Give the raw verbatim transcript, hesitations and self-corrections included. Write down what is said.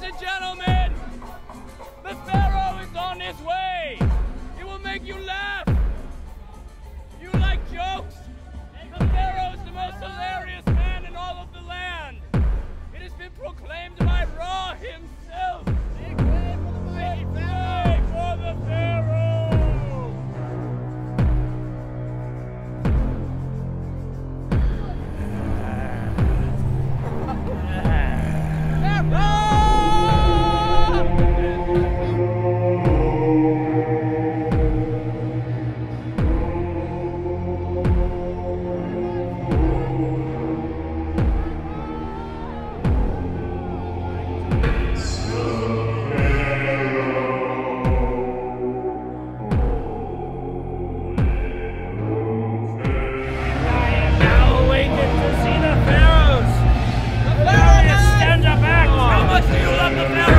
Ladies and gentlemen, the Pharaoh is on his way. He will make you laugh. You like jokes? The Pharaoh is the most hilarious man in all of the land. It has been proclaimed by Ra himself. Make way for the mighty Pharaoh. Make way for the Pharaoh. Let's do you love the Pharaoh?